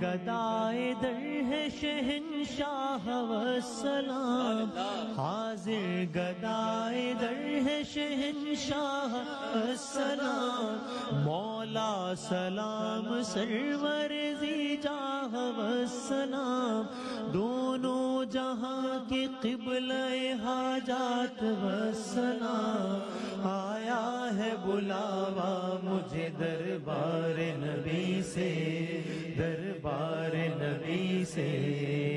गदाए दर है शहंशाह वस्सलाम, हाजिर गदाए दर है शहंशाह वस्सलाम, मौला सलाम सरवर ज़ी जाह वस्सलाम, दोनों जहां के क़िबले हाजात वस्सलाम। आया है बुलावा मुझे दरबार नबी से, दरबार नबी से।